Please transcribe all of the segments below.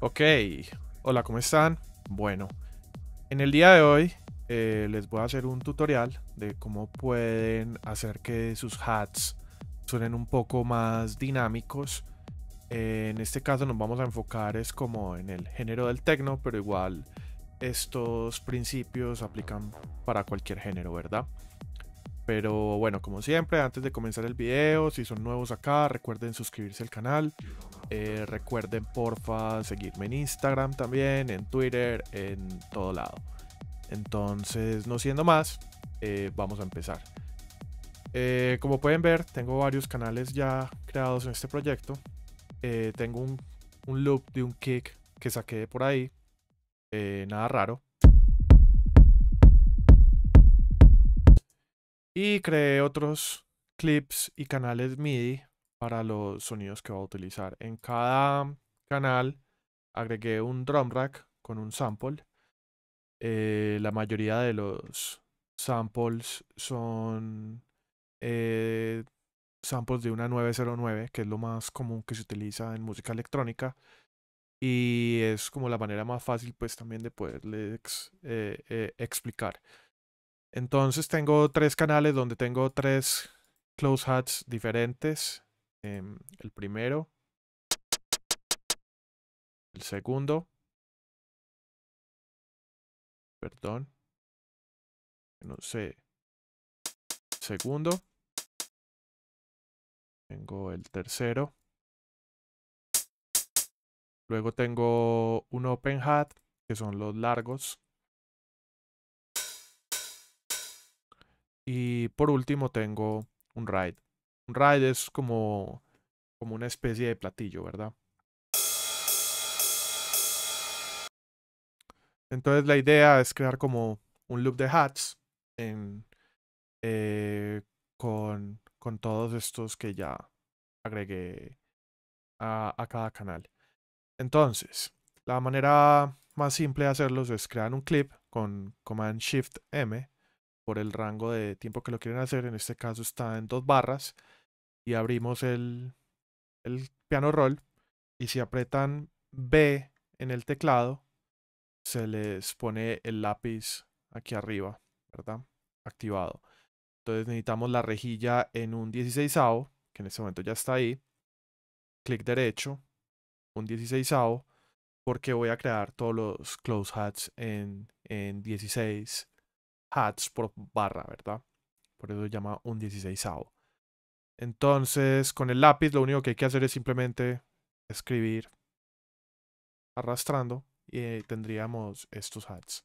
Ok, hola, ¿cómo están? Bueno, en el día de hoy les voy a hacer un tutorial de cómo pueden hacer que sus hats suenen un poco más dinámicos. En este caso nos vamos a enfocar es como en el género del techno, pero igual estos principios aplican para cualquier género, ¿verdad? Pero bueno, como siempre, antes de comenzar el video, si son nuevos acá, recuerden suscribirse al canal. Recuerden porfa seguirme en Instagram también, en Twitter, en todo lado. Entonces, no siendo más, vamos a empezar. Como pueden ver, tengo varios canales ya creados en este proyecto. Tengo un loop de un kick que saqué de por ahí, nada raro. Y creé otros clips y canales MIDI para los sonidos que voy a utilizar. En cada canal agregué un drum rack con un sample. La mayoría de los samples son samples de una 909, que es lo más común que se utiliza en música electrónica. Y es como la manera más fácil pues también de poderles explicar. Entonces tengo tres canales donde tengo tres close hats diferentes. El primero, el segundo, perdón, no sé, segundo, tengo el tercero, luego tengo un open hat, que son los largos, y por último tengo un ride. Un ride es como una especie de platillo, ¿verdad? Entonces la idea es crear como un loop de hats con todos estos que ya agregué a cada canal. Entonces, la manera más simple de hacerlos es crear un clip con Command Shift M por el rango de tiempo que lo quieren hacer. En este caso está en 2 barras. Y abrimos el piano roll, y si apretan B en el teclado, se les pone el lápiz aquí arriba, ¿verdad? Activado. Entonces necesitamos la rejilla en un 16avo, que en este momento ya está ahí. Clic derecho, un 16avo, porque voy a crear todos los close hats en 16 hats por barra, ¿verdad? Por eso se llama un 16avo. Entonces, con el lápiz lo único que hay que hacer es simplemente escribir arrastrando y tendríamos estos hats.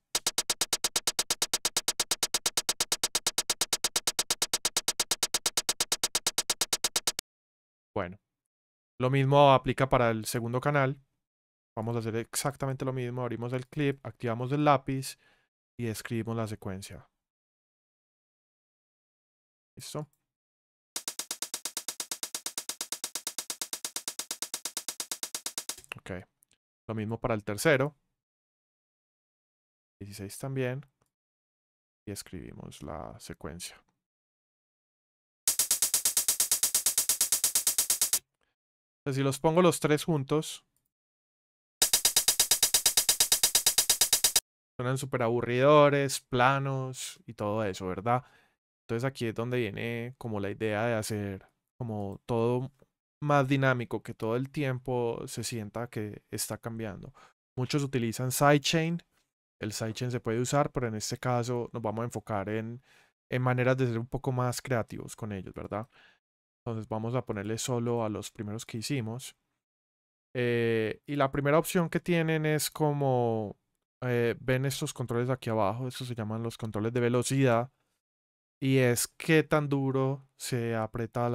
Bueno, lo mismo aplica para el segundo canal. Vamos a hacer exactamente lo mismo. Abrimos el clip, activamos el lápiz y escribimos la secuencia. ¿Listo? Ok, lo mismo para el tercero, 16 también, y escribimos la secuencia. Entonces, si los pongo los tres juntos, suenan súper aburridores, planos y todo eso, ¿verdad? Entonces aquí es donde viene como la idea de hacer como todo más dinámico, que todo el tiempo se sienta que está cambiando. Muchos utilizan sidechain. El sidechain se puede usar, pero en este caso nos vamos a enfocar en maneras de ser un poco más creativos con ellos, ¿verdad? Entonces vamos a ponerle solo a los primeros que hicimos. Y la primera opción que tienen es como ven estos controles aquí abajo. Estos se llaman los controles de velocidad, y es qué tan duro se aprieta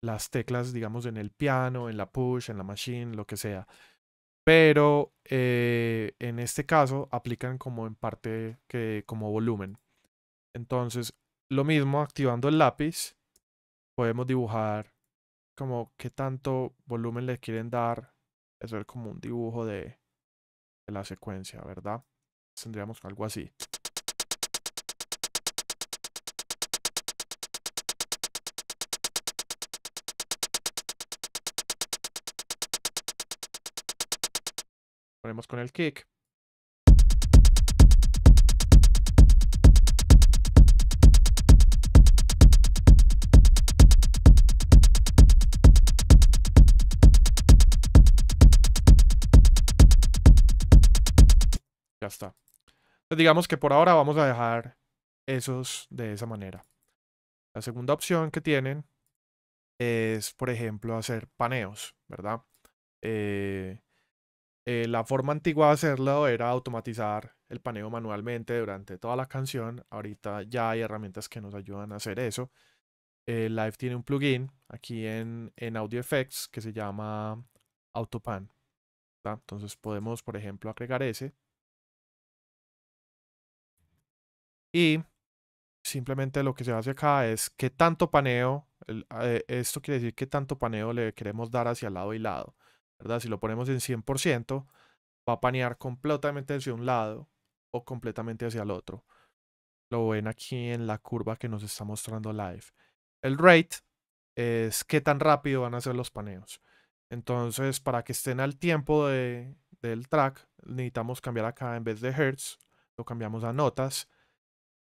las teclas, digamos, en el piano, en la push, en la machine, lo que sea. Pero en este caso aplican como en parte que como volumen. Entonces lo mismo, activando el lápiz podemos dibujar como qué tanto volumen le quieren dar. Eso es como un dibujo de la secuencia, ¿verdad? Tendríamos algo así. Ponemos con el kick. Ya está. Entonces digamos que por ahora vamos a dejar esos de esa manera. La segunda opción que tienen es, por ejemplo, hacer paneos, ¿verdad? La forma antigua de hacerlo era automatizar el paneo manualmente durante toda la canción. Ahorita ya hay herramientas que nos ayudan a hacer eso. Live tiene un plugin aquí en Audio Effects que se llama AutoPan, ¿verdad? Entonces podemos, por ejemplo, agregar ese. Y simplemente lo que se hace acá es qué tanto paneo, esto quiere decir qué tanto paneo le queremos dar hacia lado y lado, ¿verdad? Si lo ponemos en 100%, va a panear completamente hacia un lado o completamente hacia el otro. Lo ven aquí en la curva que nos está mostrando Live. El rate es qué tan rápido van a ser los paneos. Entonces, para que estén al tiempo del track, necesitamos cambiar acá, en vez de hertz, lo cambiamos a notas.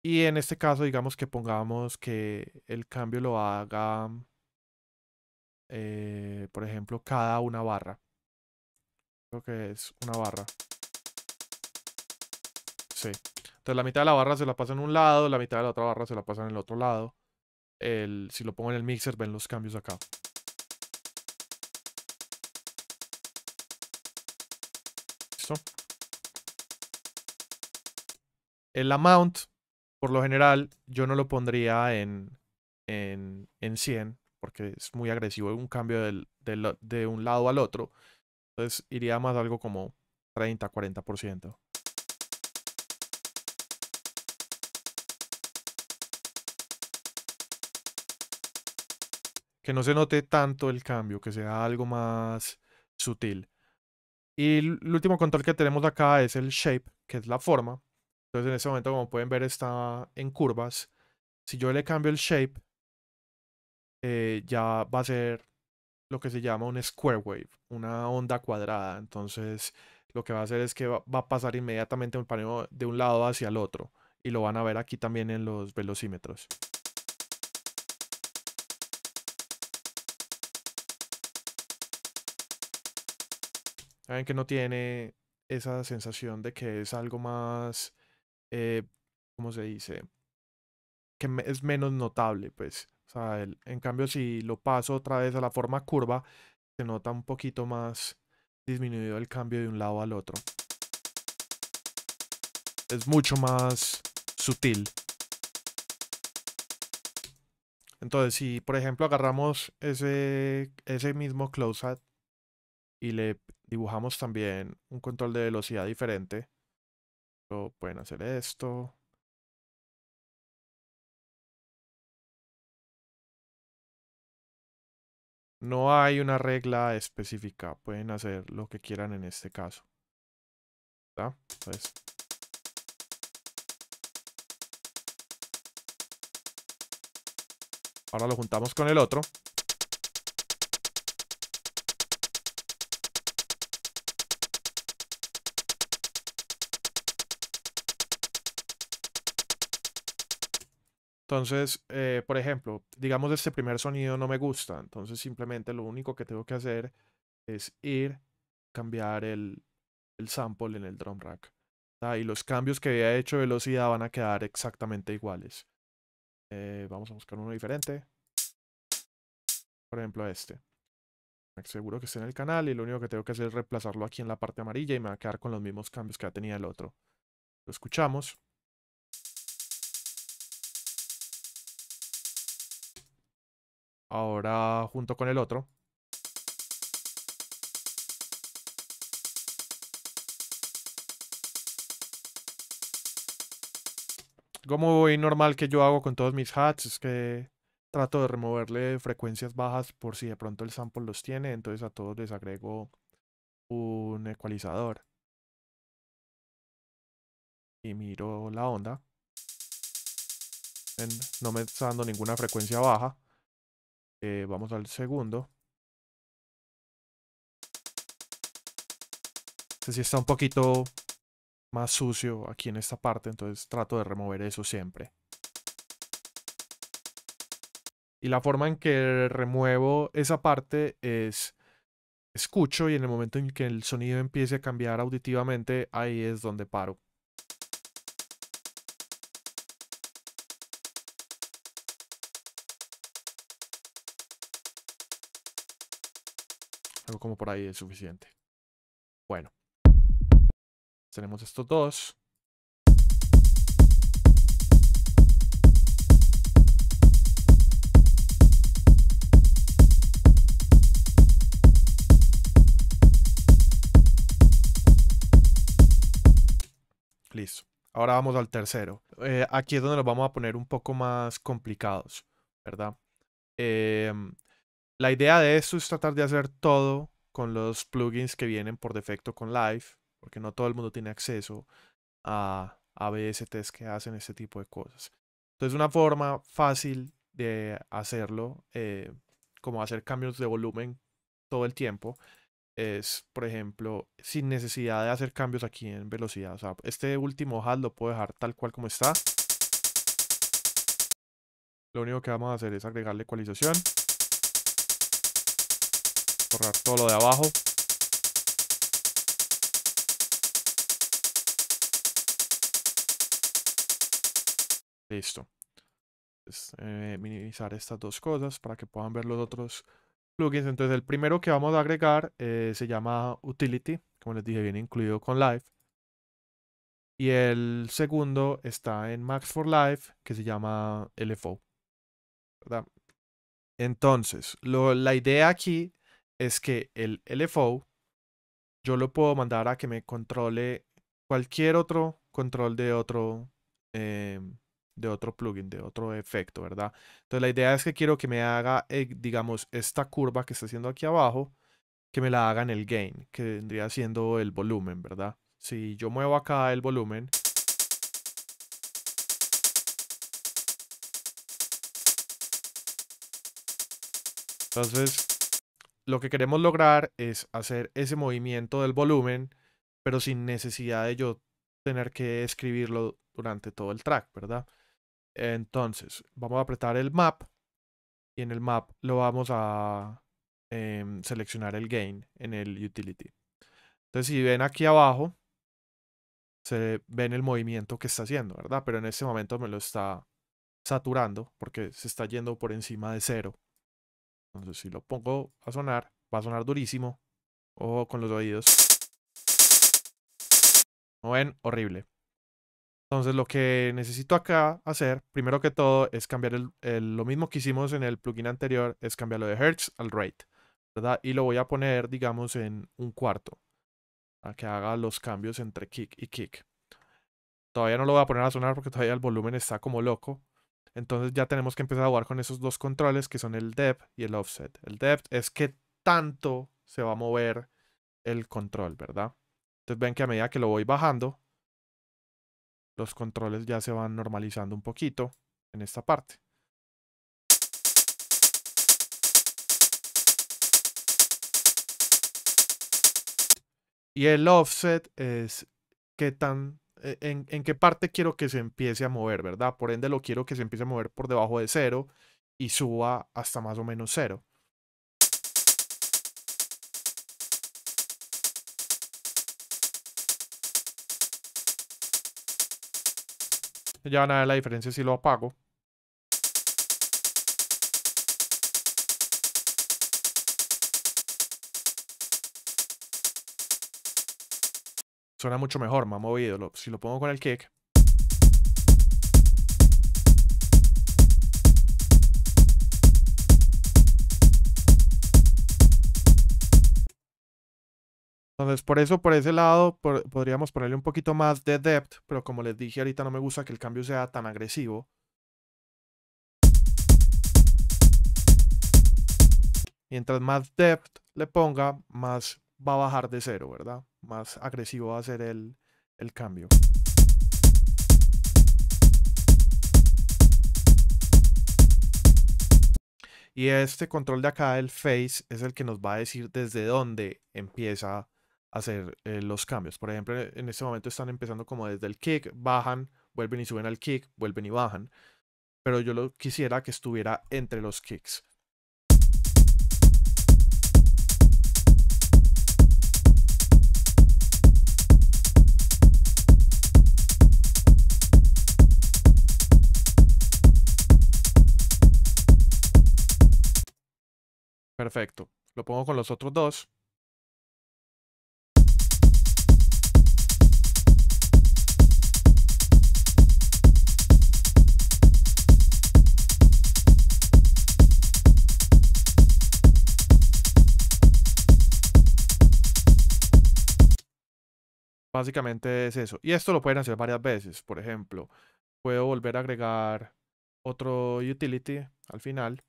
Y en este caso, digamos que pongamos que el cambio lo haga, por ejemplo, cada una barra. Creo que es una barra. Sí. Entonces la mitad de la barra se la pasa en un lado, la mitad de la otra barra se la pasa en el otro lado. Si lo pongo en el mixer, ven los cambios acá. ¿Listo? El amount, por lo general, yo no lo pondría en 100 porque es muy agresivo un cambio de un lado al otro. Entonces iría más algo como 30, 40%. Que no se note tanto el cambio, que sea algo más sutil. Y el último control que tenemos acá es el shape, que es la forma. Entonces en este momento, como pueden ver, está en curvas. Si yo le cambio el shape, ya va a ser lo que se llama un square wave, una onda cuadrada. Entonces lo que va a hacer es que va a pasar inmediatamente un paneo de un lado hacia el otro. Y lo van a ver aquí también en los velocímetros. Saben que no tiene esa sensación de que es algo más... ¿cómo se dice? Que es menos notable, pues. O sea, en cambio, si lo paso otra vez a la forma curva, se nota un poquito más disminuido el cambio de un lado al otro. Es mucho más sutil. Entonces, si por ejemplo agarramos ese mismo close-up y le dibujamos también un control de velocidad diferente, pueden hacer esto. No hay una regla específica. Pueden hacer lo que quieran en este caso. ¿Está? Pues. Ahora lo juntamos con el otro. Entonces, por ejemplo, digamos este primer sonido no me gusta. Entonces simplemente lo único que tengo que hacer es ir, cambiar el sample en el drum rack. ¿Está? Y los cambios que había hecho de velocidad van a quedar exactamente iguales. Vamos a buscar uno diferente. Por ejemplo, este. Me aseguro que esté en el canal y lo único que tengo que hacer es reemplazarlo aquí en la parte amarilla y me va a quedar con los mismos cambios que ya tenía el otro. Lo escuchamos. Ahora junto con el otro. Algo muy normal que yo hago con todos mis hats es que trato de removerle frecuencias bajas por si de pronto el sample los tiene. Entonces a todos les agrego un ecualizador. Y miro la onda. No me está dando ninguna frecuencia baja. Vamos al segundo. Este sí está un poquito más sucio aquí en esta parte, entonces trato de remover eso siempre. Y la forma en que remuevo esa parte es escucho y en el momento en que el sonido empiece a cambiar auditivamente, ahí es donde paro. Algo como por ahí es suficiente. Bueno. Tenemos estos dos. Listo. Ahora vamos al tercero. Aquí es donde nos vamos a poner un poco más complicados, ¿verdad? La idea de esto es tratar de hacer todo con los plugins que vienen por defecto con Live, porque no todo el mundo tiene acceso a VSTs que hacen este tipo de cosas. Entonces una forma fácil de hacerlo, como hacer cambios de volumen todo el tiempo, es, por ejemplo, sin necesidad de hacer cambios aquí en velocidad. O sea, este último haz lo puedo dejar tal cual como está. Lo único que vamos a hacer es agregarle ecualización. Borrar todo lo de abajo. Listo. Entonces, minimizar estas dos cosas para que puedan ver los otros plugins. Entonces el primero que vamos a agregar se llama Utility. Como les dije, viene incluido con Live. Y el segundo está en Max for Live, que se llama LFO, ¿verdad? Entonces la idea aquí es que el LFO yo lo puedo mandar a que me controle cualquier otro control de otro plugin, de otro efecto, ¿verdad? Entonces la idea es que quiero que me haga, digamos, esta curva que está haciendo aquí abajo, que me la haga en el gain, que vendría siendo el volumen, ¿verdad? Si yo muevo acá el volumen, entonces lo que queremos lograr es hacer ese movimiento del volumen, pero sin necesidad de yo tener que escribirlo durante todo el track, ¿verdad? Entonces, vamos a apretar el map y en el map lo vamos a seleccionar el gain en el utility. Entonces, si ven aquí abajo, se ven el movimiento que está haciendo, ¿verdad? Pero en este momento me lo está saturando porque se está yendo por encima de cero. Entonces si lo pongo a sonar, va a sonar durísimo. Ojo con los oídos. ¿No ven? Horrible. Entonces lo que necesito acá hacer, primero que todo, es cambiar lo mismo que hicimos en el plugin anterior, es cambiarlo de Hertz al Rate, ¿verdad? Y lo voy a poner, digamos, en 1/4. Para que haga los cambios entre kick y kick. Todavía no lo voy a poner a sonar porque todavía el volumen está como loco. Entonces ya tenemos que empezar a jugar con esos dos controles que son el depth y el offset. El depth es qué tanto se va a mover el control, ¿verdad? Entonces ven que a medida que lo voy bajando, los controles ya se van normalizando un poquito en esta parte. Y el offset es qué tan... En qué parte quiero que se empiece a mover, ¿verdad? Por ende lo quiero que se empiece a mover por debajo de cero y suba hasta más o menos cero. Ya van a ver la diferencia si lo apago. Suena mucho mejor, más movido. Si lo pongo con el kick. Entonces, por eso, por ese lado, podríamos ponerle un poquito más de depth, pero como les dije ahorita, no me gusta que el cambio sea tan agresivo. Mientras más depth le ponga, más va a bajar de cero, ¿verdad? Más agresivo va a ser el cambio. Y este control de acá, el phase, es el que nos va a decir desde dónde empieza hacer los cambios. Por ejemplo, en este momento están empezando como desde el kick, bajan, vuelven y suben al kick, vuelven y bajan. Pero yo lo quisiera que estuviera entre los kicks. Perfecto. Lo pongo con los otros dos. Básicamente es eso. Y esto lo pueden hacer varias veces. Por ejemplo, puedo volver a agregar otro utility al final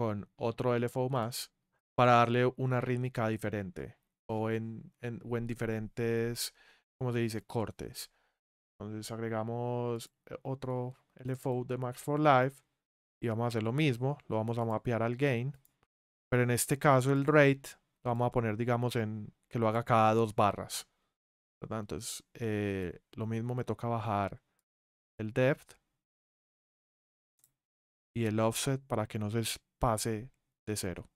con otro LFO más para darle una rítmica diferente o en diferentes, ¿cómo se dice?, cortes. Entonces agregamos otro LFO de Max for Live y vamos a hacer lo mismo. Lo vamos a mapear al gain, pero en este caso el rate lo vamos a poner, digamos, en que lo haga cada 2 barras, ¿verdad? Entonces lo mismo, me toca bajar el depth y el offset para que no se pase de 0,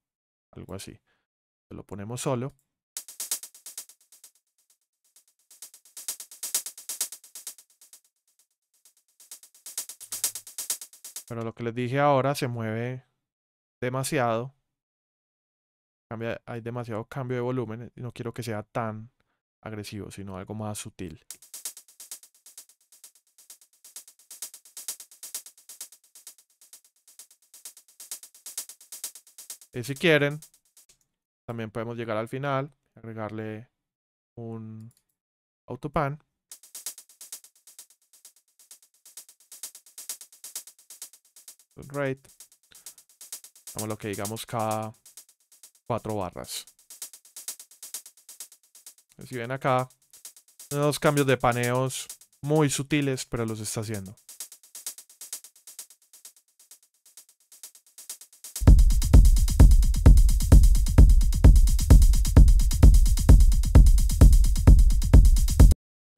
algo así. Lo ponemos solo. Pero lo que les dije ahora se mueve demasiado. Hay demasiado cambio de volumen y no quiero que sea tan agresivo, sino algo más sutil. Y si quieren, también podemos llegar al final, agregarle un AutoPan. Un rate. Vamos a lo que digamos cada 4 barras. Si ven acá, unos cambios de paneos muy sutiles, pero los está haciendo.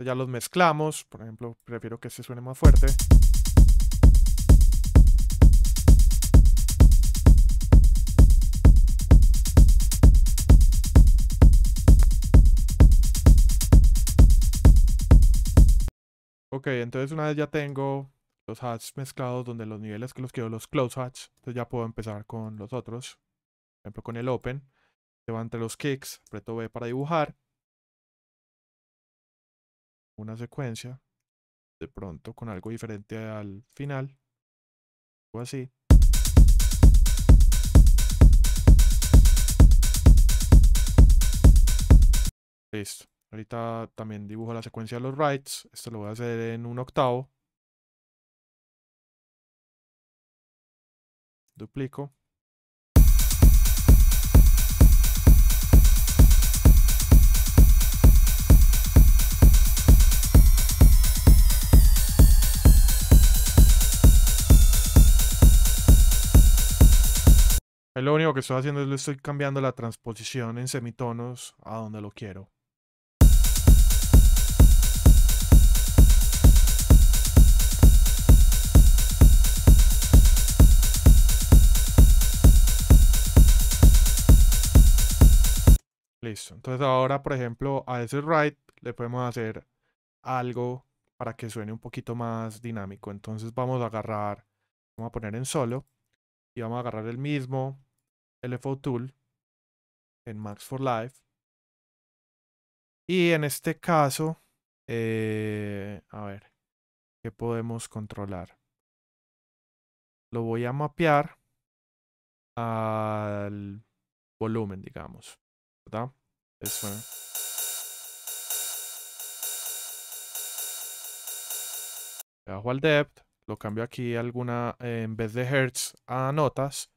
Ya los mezclamos. Por ejemplo, prefiero que este suene más fuerte. Ok, entonces una vez ya tengo los hats mezclados, donde los niveles que los quiero, los close hats, entonces ya puedo empezar con los otros. Por ejemplo, con el open, se va entre los kicks, aprieto B para dibujar una secuencia, de pronto con algo diferente al final, o así. Listo. Ahorita también dibujo la secuencia de los rights. Esto lo voy a hacer en 1/8. Duplico. Lo único que estoy haciendo es le estoy cambiando la transposición en semitonos a donde lo quiero. Listo. Entonces ahora, por ejemplo, a ese ride le podemos hacer algo para que suene un poquito más dinámico. Entonces vamos a agarrar, vamos a poner en solo y vamos a agarrar el mismo LFO Tool en Max for Live. Y en este caso, a ver, ¿qué podemos controlar? Lo voy a mapear al volumen, digamos, ¿verdad? Eso, Le bajo al depth, lo cambio aquí alguna, en vez de hertz a notas.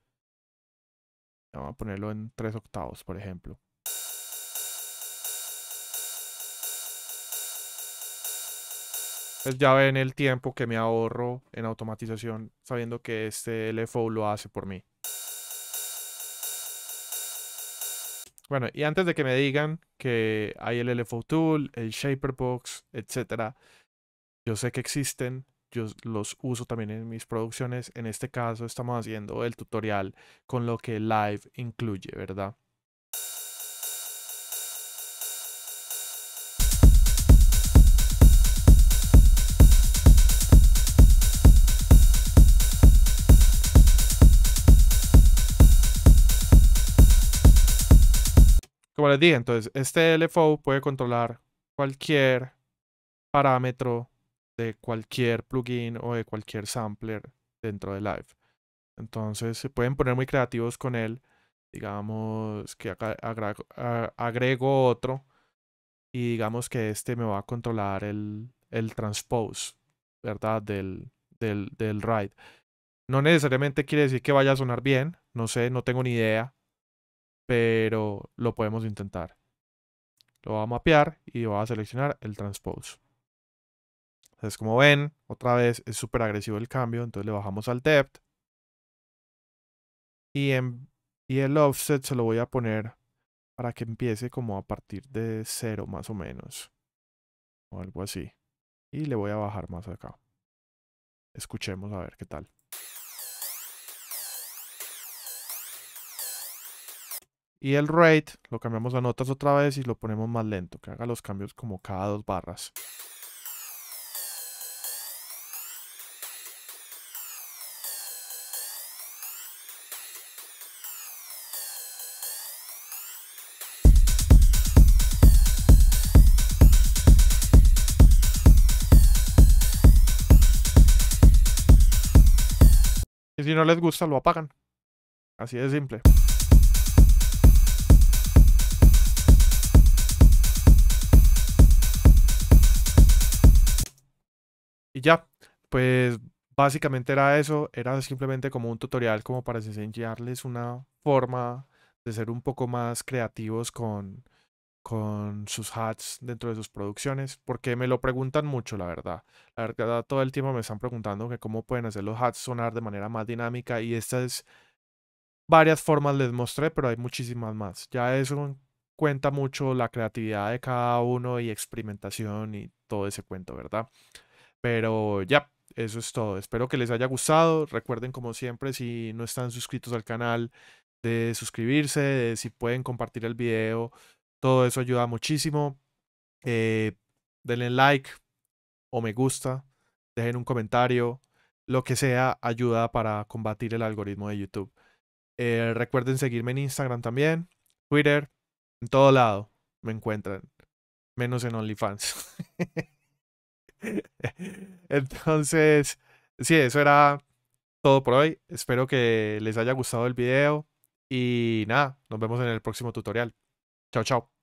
Vamos a ponerlo en 3/8, por ejemplo. Pues ya ven el tiempo que me ahorro en automatización, sabiendo que este LFO lo hace por mí. Bueno, y antes de que me digan que hay el LFO Tool, el Shaperbox, etc. Yo sé que existen, yo los uso también en mis producciones. En este caso estamos haciendo el tutorial con lo que Live incluye, ¿verdad? Como les dije, entonces este LFO puede controlar cualquier parámetro de cualquier plugin o de cualquier sampler dentro de Live. Entonces se pueden poner muy creativos con él. Digamos que acá agrego otro y digamos que este me va a controlar el transpose, ¿verdad? Del ride. No necesariamente quiere decir que vaya a sonar bien, no sé, no tengo ni idea. Pero lo podemos intentar. Lo va a mapear y va a seleccionar el transpose. Entonces, como ven, otra vez es súper agresivo el cambio. Entonces le bajamos al depth. Y el offset se lo voy a poner para que empiece como a partir de 0 más o menos. O algo así. Y le voy a bajar más acá. Escuchemos a ver qué tal. Y el rate lo cambiamos a notas otra vez y lo ponemos más lento, que haga los cambios como cada 2 barras. Y si no les gusta, lo apagan. Así de simple. Y ya, pues básicamente era eso, era simplemente como un tutorial como para enseñarles una forma de ser un poco más creativos con sus hats dentro de sus producciones, porque me lo preguntan mucho, la verdad. La verdad, todo el tiempo me están preguntando que cómo pueden hacer los hats sonar de manera más dinámica, y estas varias formas les mostré, pero hay muchísimas más. Ya eso cuenta mucho la creatividad de cada uno y experimentación y todo ese cuento, ¿verdad? Pero ya, eso es todo. Espero que les haya gustado. Recuerden, como siempre, si no están suscritos al canal, de suscribirse, de si pueden compartir el video. Todo eso ayuda muchísimo. Denle like o me gusta. Dejen un comentario. Lo que sea ayuda para combatir el algoritmo de YouTube. Recuerden seguirme en Instagram también, Twitter. En todo lado me encuentran. Menos en OnlyFans. Entonces, sí, eso era todo por hoy. Espero que les haya gustado el video y nada, nos vemos en el próximo tutorial. Chao, chao.